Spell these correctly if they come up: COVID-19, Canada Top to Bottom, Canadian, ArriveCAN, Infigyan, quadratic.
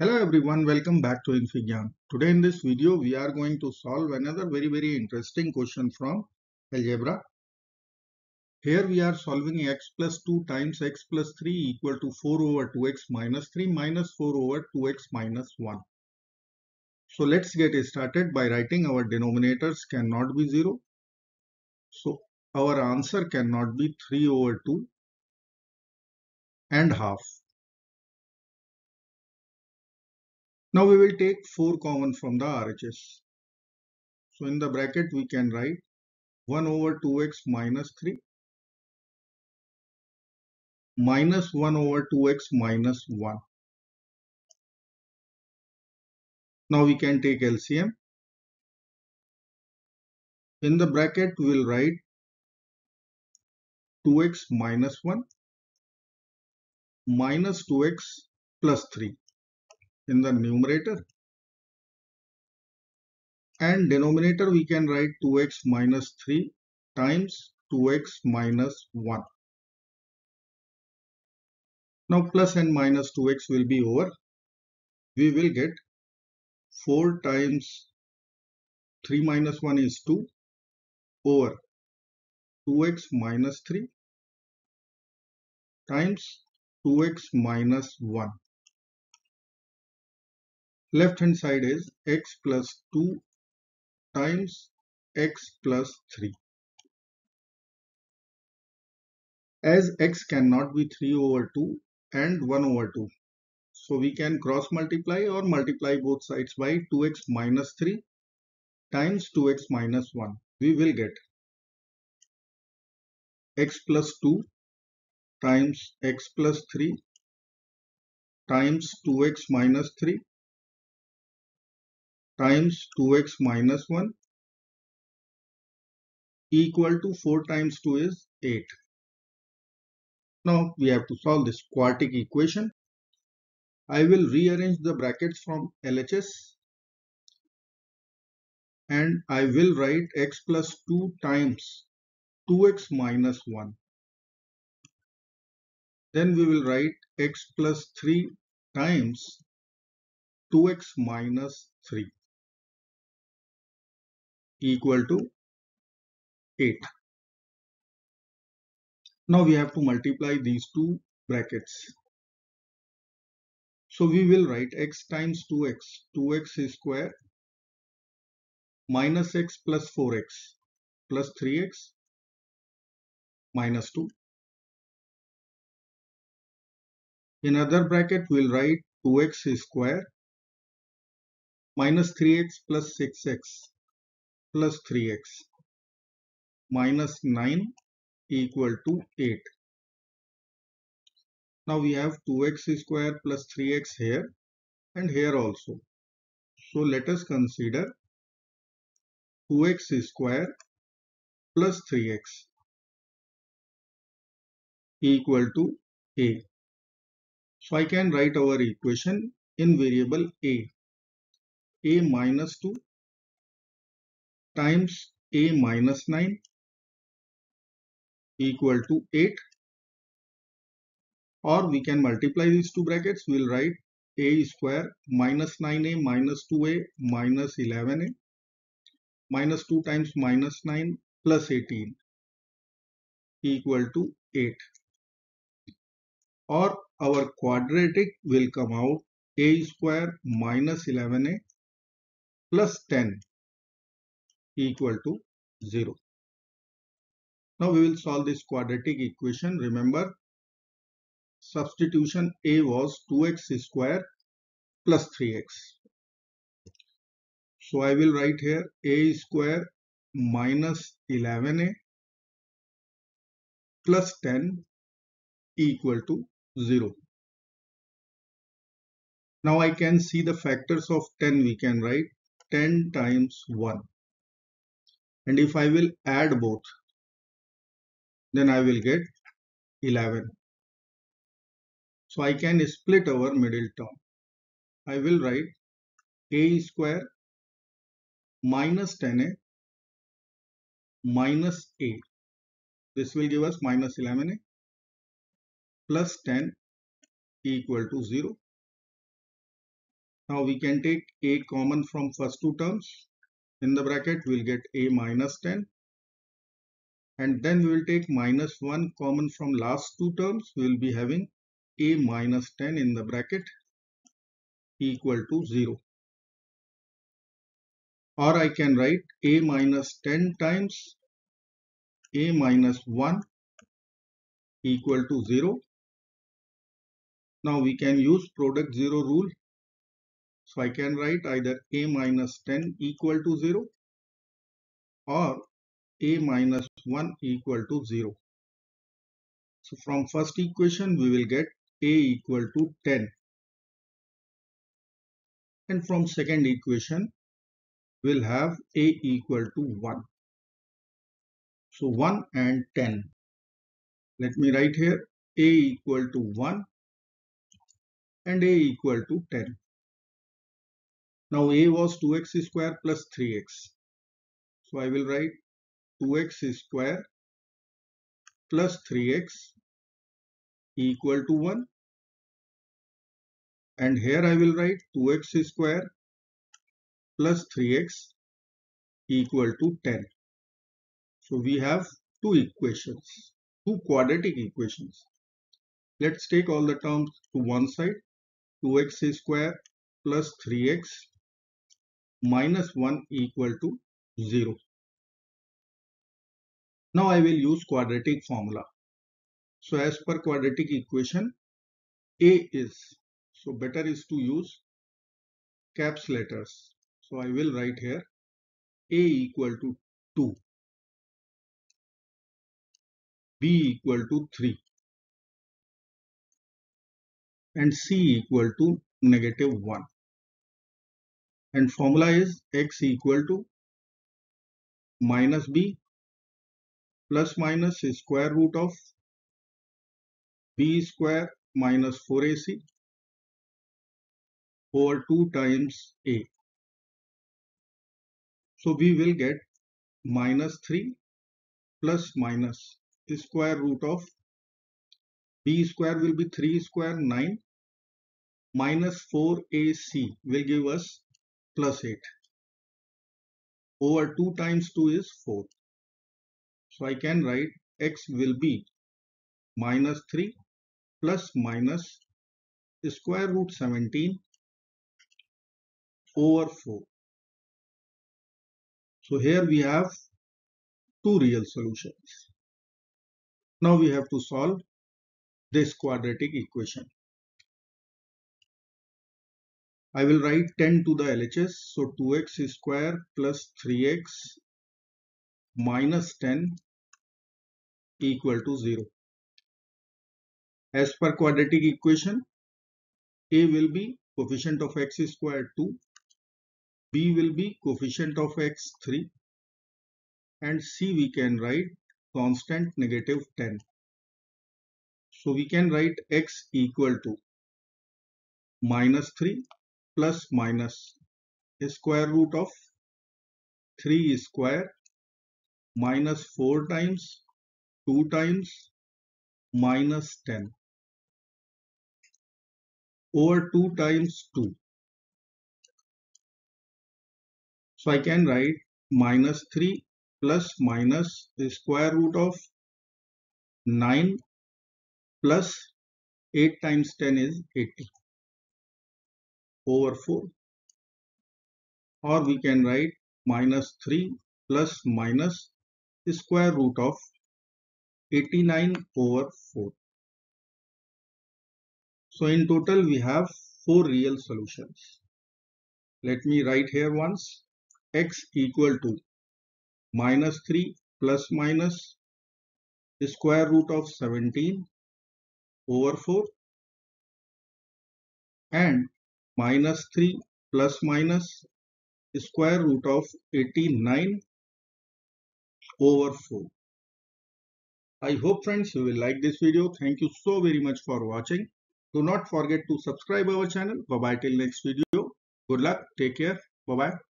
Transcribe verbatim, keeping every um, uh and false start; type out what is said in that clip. Hello everyone, welcome back to Infigyan. Today in this video we are going to solve another very very interesting question from algebra. Here we are solving x plus two times x plus three equal to four over two x minus three minus four over two x minus one. So let's get started by writing our denominators cannot be zero. So our answer cannot be three over two and half. Now we will take four common from the R H S. So in the bracket we can write one over two x minus three minus one over two x minus one. Now we can take L C M. In the bracket we will write two x minus one minus two x plus three. In the numerator and denominator we can write two x minus three times two x minus one. Now plus and minus two x will be over. We will get four times three minus one is two over two x minus three times two x minus one. Left hand side is x plus two times x plus three. As x cannot be three over two and one over two, so we can cross multiply or multiply both sides by two x minus three times two x minus one. We will get x plus two times x plus three times two x minus three times two x minus one equal to four times two is eight. Now we have to solve this quadratic equation. I will rearrange the brackets from L H S and I will write x plus two times two x minus one. Then we will write x plus three times two x minus three. Equal to eight. Now we have to multiply these two brackets. So we will write x times two x, two x square minus x plus four x plus three x minus two. In other bracket we will write two x square minus three x plus six x plus three x minus nine equal to eight. Now we have two x square plus three x here and here also. So let us consider two x square plus three x equal to a. So I can write our equation in variable a. A minus two times a minus nine equal to eight, or we can multiply these two brackets. We will write a square minus nine a minus two a minus eleven a minus two times minus nine plus eighteen equal to eight, or our quadratic will come out a square minus eleven a plus ten equal to zero. Now we will solve this quadratic equation. Remember, substitution a was two x square plus three x. So I will write here a square minus eleven a plus ten equal to zero. Now I can see the factors of ten. We can write ten times one, and if I will add both, then I will get eleven. So I can split our middle term. I will write a square minus ten a minus a. This will give us minus eleven a plus ten equal to zero. Now we can take a common from first two terms. In the bracket we will get a minus ten, and then we will take minus one common from last two terms. We will be having a minus ten in the bracket equal to zero. Or I can write a minus ten times a minus one equal to zero. Now we can use product zero rule. So I can write either a minus ten equal to zero or a minus one equal to zero. So from first equation we will get a equal to ten. And from second equation we will have a equal to one. So one and ten. Let me write here a equal to one and a equal to ten. Now a was two x square plus three x. So I will write two x square plus three x equal to one. And here I will write two x square plus three x equal to ten. So we have two equations, two quadratic equations. Let's take all the terms to one side. two x square plus three x minus one equal to zero. Now I will use quadratic formula. So as per quadratic equation, a is, so better is to use caps letters. So I will write here a equal to two, b equal to three, and c equal to negative one. And formula is x equal to minus b plus minus square root of b square minus four a c over two times a. So we will get minus three plus minus square root of b square will be three square nine minus four a c will give us plus eight over two times two is four. So I can write x will be minus three plus minus square root seventeen over four. So here we have two real solutions. Now we have to solve this quadratic equation. I will write ten to the L H S. So two x square plus three x minus ten equal to zero. As per quadratic equation, a will be coefficient of x square two. B will be coefficient of x three, and c we can write constant negative ten. So we can write x equal to minus three plus minus square root of three square minus four times two times minus ten over two times two. So I can write minus three plus minus the square root of nine plus eight times ten is eighty over four. Or we can write minus three plus minus the square root of eighty-nine over four. So in total we have four real solutions. Let me write here once. X equal to minus three plus minus square root of seventeen over four, and minus three plus minus square root of eighty-nine over four. I hope friends you will like this video. Thank you so very much for watching. Do not forget to subscribe our channel. Bye bye till next video. Good luck. Take care. Bye bye.